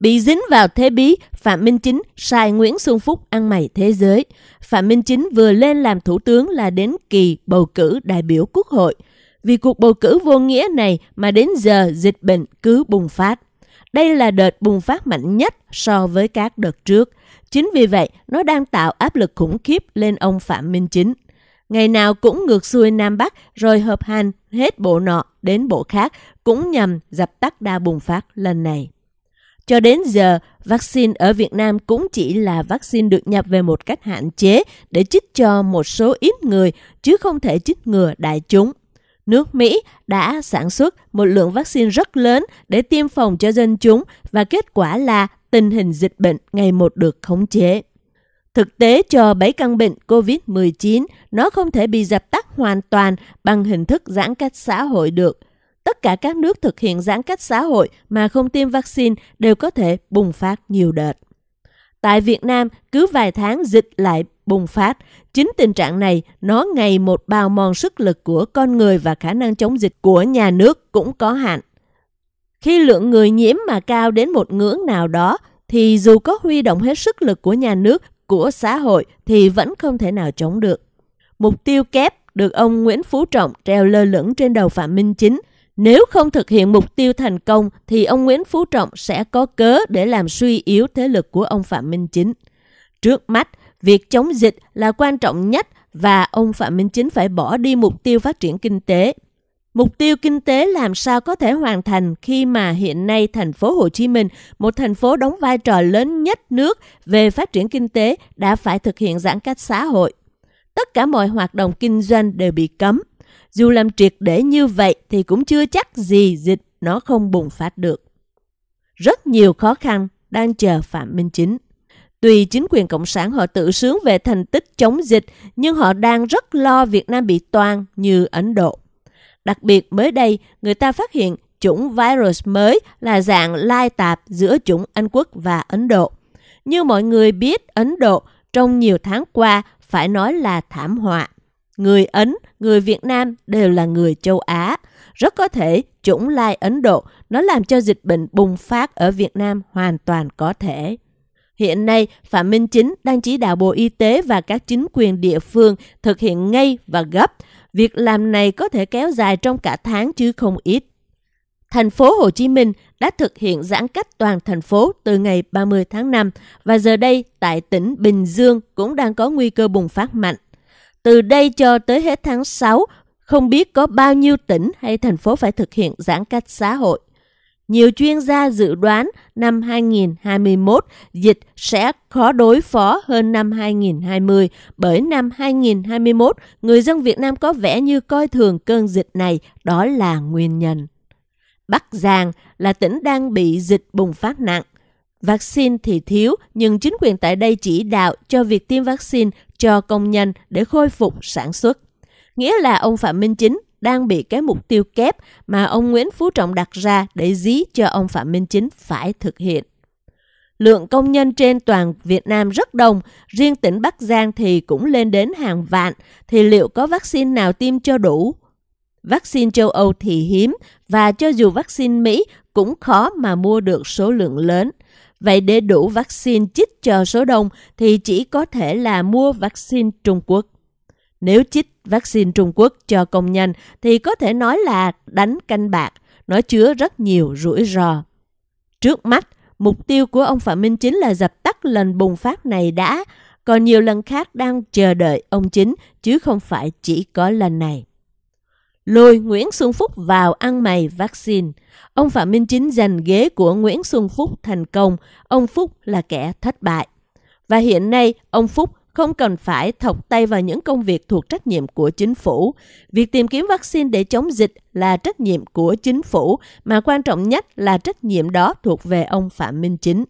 Bị dính vào thế bí, Phạm Minh Chính sai Nguyễn Xuân Phúc ăn mày thế giới. Phạm Minh Chính vừa lên làm thủ tướng là đến kỳ bầu cử đại biểu Quốc hội. Vì cuộc bầu cử vô nghĩa này mà đến giờ dịch bệnh cứ bùng phát. Đây là đợt bùng phát mạnh nhất so với các đợt trước. Chính vì vậy, nó đang tạo áp lực khủng khiếp lên ông Phạm Minh Chính. Ngày nào cũng ngược xuôi Nam Bắc rồi hợp hành hết bộ nọ đến bộ khác cũng nhằm dập tắt đà bùng phát lần này. Cho đến giờ, vaccine ở Việt Nam cũng chỉ là vaccine được nhập về một cách hạn chế để chích cho một số ít người chứ không thể chích ngừa đại chúng. Nước Mỹ đã sản xuất một lượng vaccine rất lớn để tiêm phòng cho dân chúng và kết quả là tình hình dịch bệnh ngày một được khống chế. Thực tế cho 7 căn bệnh COVID-19, nó không thể bị dập tắt hoàn toàn bằng hình thức giãn cách xã hội được. Tất cả các nước thực hiện giãn cách xã hội mà không tiêm vaccine đều có thể bùng phát nhiều đợt. Tại Việt Nam, cứ vài tháng dịch lại bùng phát. Chính tình trạng này, nó ngày một bào mòn sức lực của con người và khả năng chống dịch của nhà nước cũng có hạn. Khi lượng người nhiễm mà cao đến một ngưỡng nào đó, thì dù có huy động hết sức lực của nhà nước, của xã hội thì vẫn không thể nào chống được. Mục tiêu kép được ông Nguyễn Phú Trọng treo lơ lửng trên đầu Phạm Minh Chính. Nếu không thực hiện mục tiêu thành công thì ông Nguyễn Phú Trọng sẽ có cớ để làm suy yếu thế lực của ông Phạm Minh Chính. Trước mắt, việc chống dịch là quan trọng nhất và ông Phạm Minh Chính phải bỏ đi mục tiêu phát triển kinh tế. Mục tiêu kinh tế làm sao có thể hoàn thành khi mà hiện nay thành phố Hồ Chí Minh, một thành phố đóng vai trò lớn nhất nước về phát triển kinh tế, đã phải thực hiện giãn cách xã hội. Tất cả mọi hoạt động kinh doanh đều bị cấm. Dù làm triệt để như vậy thì cũng chưa chắc gì dịch nó không bùng phát được. Rất nhiều khó khăn đang chờ Phạm Minh Chính. Tuy chính quyền Cộng sản họ tự sướng về thành tích chống dịch, nhưng họ đang rất lo Việt Nam bị toang như Ấn Độ. Đặc biệt mới đây, người ta phát hiện chủng virus mới là dạng lai tạp giữa chủng Anh Quốc và Ấn Độ. Như mọi người biết, Ấn Độ trong nhiều tháng qua phải nói là thảm họa. Người Ấn, người Việt Nam đều là người châu Á. Rất có thể chủng lai Ấn Độ nó làm cho dịch bệnh bùng phát ở Việt Nam hoàn toàn có thể. Hiện nay, Phạm Minh Chính đang chỉ đạo Bộ Y tế và các chính quyền địa phương thực hiện ngay và gấp. Việc làm này có thể kéo dài trong cả tháng chứ không ít. Thành phố Hồ Chí Minh đã thực hiện giãn cách toàn thành phố từ ngày 30 tháng 5 và giờ đây tại tỉnh Bình Dương cũng đang có nguy cơ bùng phát mạnh. Từ đây cho tới hết tháng 6, không biết có bao nhiêu tỉnh hay thành phố phải thực hiện giãn cách xã hội. Nhiều chuyên gia dự đoán năm 2021 dịch sẽ khó đối phó hơn năm 2020 bởi năm 2021 người dân Việt Nam có vẻ như coi thường cơn dịch này, đó là nguyên nhân. Bắc Giang là tỉnh đang bị dịch bùng phát nặng. Vaccine thì thiếu nhưng chính quyền tại đây chỉ đạo cho việc tiêm vaccine cho công nhân để khôi phục sản xuất. Nghĩa là ông Phạm Minh Chính đang bị cái mục tiêu kép mà ông Nguyễn Phú Trọng đặt ra để dí cho ông Phạm Minh Chính phải thực hiện. Lượng công nhân trên toàn Việt Nam rất đông, riêng tỉnh Bắc Giang thì cũng lên đến hàng vạn, thì liệu có vaccine nào tiêm cho đủ? Vaccine châu Âu thì hiếm, và cho dù vaccine Mỹ cũng khó mà mua được số lượng lớn. Vậy để đủ vaccine chích cho số đông thì chỉ có thể là mua vaccine Trung Quốc. Nếu chích vaccine Trung Quốc cho công nhân thì có thể nói là đánh canh bạc, nó chứa rất nhiều rủi ro. Trước mắt, mục tiêu của ông Phạm Minh Chính là dập tắt lần bùng phát này đã, còn nhiều lần khác đang chờ đợi ông Chính chứ không phải chỉ có lần này. Lôi Nguyễn Xuân Phúc vào ăn mày vaccine. Ông Phạm Minh Chính giành ghế của Nguyễn Xuân Phúc thành công, ông Phúc là kẻ thất bại. Và hiện nay, ông Phúc không cần phải thọc tay vào những công việc thuộc trách nhiệm của chính phủ. Việc tìm kiếm vaccine để chống dịch là trách nhiệm của chính phủ, mà quan trọng nhất là trách nhiệm đó thuộc về ông Phạm Minh Chính.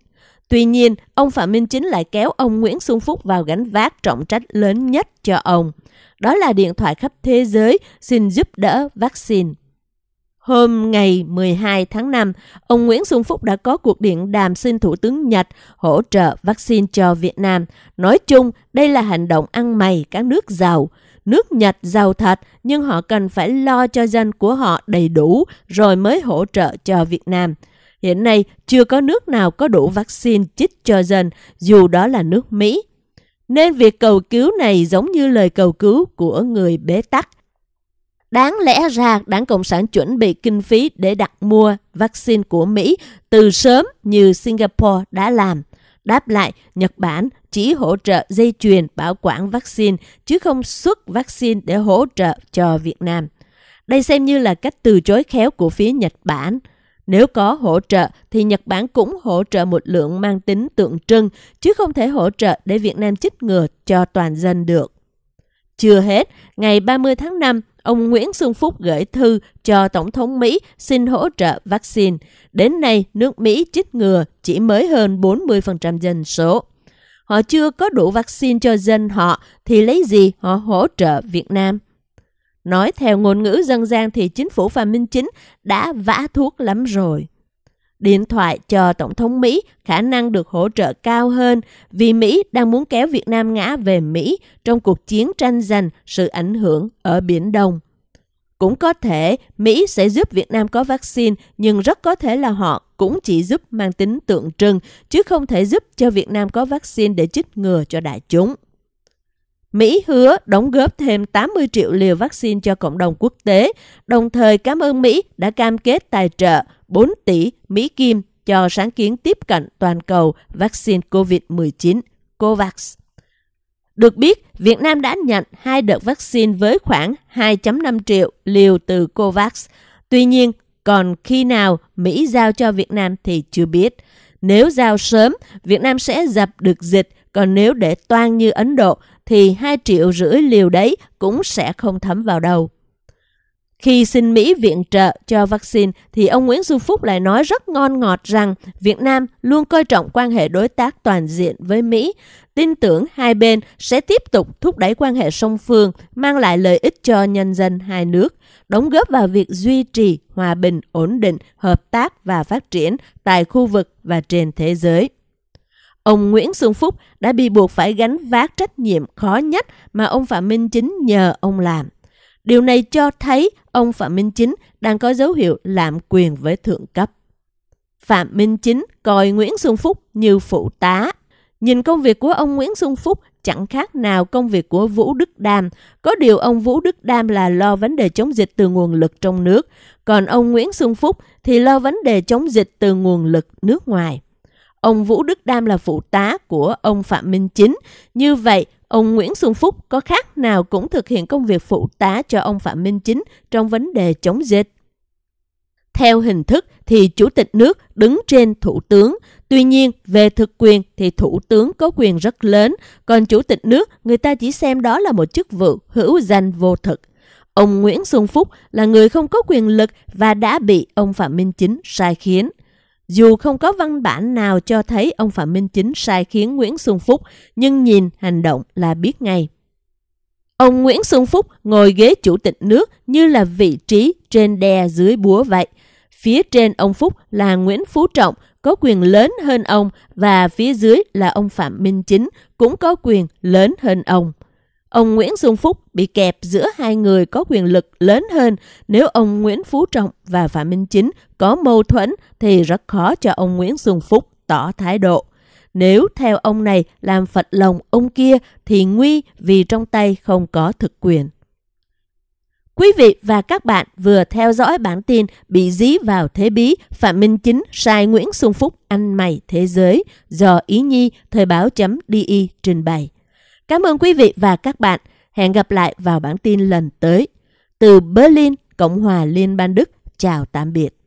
Tuy nhiên, ông Phạm Minh Chính lại kéo ông Nguyễn Xuân Phúc vào gánh vác trọng trách lớn nhất cho ông. Đó là điện thoại khắp thế giới xin giúp đỡ vaccine. Hôm ngày 12 tháng 5, ông Nguyễn Xuân Phúc đã có cuộc điện đàm xin Thủ tướng Nhật hỗ trợ vaccine cho Việt Nam. Nói chung, đây là hành động ăn mày các nước giàu. Nước Nhật giàu thật, nhưng họ cần phải lo cho dân của họ đầy đủ rồi mới hỗ trợ cho Việt Nam. Hiện nay, chưa có nước nào có đủ vaccine chích cho dân, dù đó là nước Mỹ. Nên việc cầu cứu này giống như lời cầu cứu của người bế tắc. Đáng lẽ ra, Đảng Cộng sản chuẩn bị kinh phí để đặt mua vaccine của Mỹ từ sớm như Singapore đã làm. Đáp lại, Nhật Bản chỉ hỗ trợ dây chuyền bảo quản vaccine, chứ không xuất vaccine để hỗ trợ cho Việt Nam. Đây xem như là cách từ chối khéo của phía Nhật Bản. Nếu có hỗ trợ thì Nhật Bản cũng hỗ trợ một lượng mang tính tượng trưng, chứ không thể hỗ trợ để Việt Nam chích ngừa cho toàn dân được. Chưa hết, ngày 30 tháng 5, ông Nguyễn Xuân Phúc gửi thư cho Tổng thống Mỹ xin hỗ trợ vaccine. Đến nay, nước Mỹ chích ngừa chỉ mới hơn 40% dân số. Họ chưa có đủ vaccine cho dân họ thì lấy gì họ hỗ trợ Việt Nam? Nói theo ngôn ngữ dân gian thì chính phủ Phạm Minh Chính đã vã thuốc lắm rồi. Điện thoại cho Tổng thống Mỹ khả năng được hỗ trợ cao hơn vì Mỹ đang muốn kéo Việt Nam ngã về Mỹ trong cuộc chiến tranh giành sự ảnh hưởng ở Biển Đông. Cũng có thể Mỹ sẽ giúp Việt Nam có vaccine, nhưng rất có thể là họ cũng chỉ giúp mang tính tượng trưng, chứ không thể giúp cho Việt Nam có vaccine để chích ngừa cho đại chúng. Mỹ hứa đóng góp thêm 80 triệu liều vaccine cho cộng đồng quốc tế, đồng thời cảm ơn Mỹ đã cam kết tài trợ 4 tỷ Mỹ Kim cho sáng kiến tiếp cận toàn cầu vaccine COVID-19, COVAX. Được biết, Việt Nam đã nhận 2 đợt vaccine với khoảng 2,5 triệu liều từ COVAX. Tuy nhiên, còn khi nào Mỹ giao cho Việt Nam thì chưa biết. Nếu giao sớm, Việt Nam sẽ dập được dịch, còn nếu để toang như Ấn Độ, thì 2,5 triệu liều đấy cũng sẽ không thấm vào đầu. Khi xin Mỹ viện trợ cho vaccine, thì ông Nguyễn Xuân Phúc lại nói rất ngon ngọt rằng Việt Nam luôn coi trọng quan hệ đối tác toàn diện với Mỹ, tin tưởng hai bên sẽ tiếp tục thúc đẩy quan hệ song phương, mang lại lợi ích cho nhân dân hai nước, đóng góp vào việc duy trì hòa bình, ổn định, hợp tác và phát triển tại khu vực và trên thế giới. Ông Nguyễn Xuân Phúc đã bị buộc phải gánh vác trách nhiệm khó nhất mà ông Phạm Minh Chính nhờ ông làm. Điều này cho thấy ông Phạm Minh Chính đang có dấu hiệu lạm quyền với thượng cấp. Phạm Minh Chính coi Nguyễn Xuân Phúc như phụ tá. Nhìn công việc của ông Nguyễn Xuân Phúc chẳng khác nào công việc của Vũ Đức Đam. Có điều ông Vũ Đức Đam là lo vấn đề chống dịch từ nguồn lực trong nước, còn ông Nguyễn Xuân Phúc thì lo vấn đề chống dịch từ nguồn lực nước ngoài. Ông Vũ Đức Đam là phụ tá của ông Phạm Minh Chính. Như vậy, ông Nguyễn Xuân Phúc có khác nào cũng thực hiện công việc phụ tá cho ông Phạm Minh Chính trong vấn đề chống dịch. Theo hình thức thì Chủ tịch nước đứng trên Thủ tướng. Tuy nhiên, về thực quyền thì Thủ tướng có quyền rất lớn, còn Chủ tịch nước người ta chỉ xem đó là một chức vụ hữu danh vô thực. Ông Nguyễn Xuân Phúc là người không có quyền lực và đã bị ông Phạm Minh Chính sai khiến. Dù không có văn bản nào cho thấy ông Phạm Minh Chính sai khiến Nguyễn Xuân Phúc, nhưng nhìn hành động là biết ngay. Ông Nguyễn Xuân Phúc ngồi ghế Chủ tịch nước như là vị trí trên đè dưới búa vậy. Phía trên ông Phúc là Nguyễn Phú Trọng, có quyền lớn hơn ông, và phía dưới là ông Phạm Minh Chính, cũng có quyền lớn hơn ông. Ông Nguyễn Xuân Phúc bị kẹp giữa hai người có quyền lực lớn hơn. Nếu ông Nguyễn Phú Trọng và Phạm Minh Chính có mâu thuẫn thì rất khó cho ông Nguyễn Xuân Phúc tỏ thái độ. Nếu theo ông này làm phật lòng ông kia thì nguy, vì trong tay không có thực quyền. Quý vị và các bạn vừa theo dõi bản tin bị dí vào thế bí Phạm Minh Chính sai Nguyễn Xuân Phúc ăn mày thế giới do Ý Nhi thoibao.de trình bày. Cảm ơn quý vị và các bạn. Hẹn gặp lại vào bản tin lần tới. Từ Berlin, Cộng hòa Liên bang Đức, chào tạm biệt.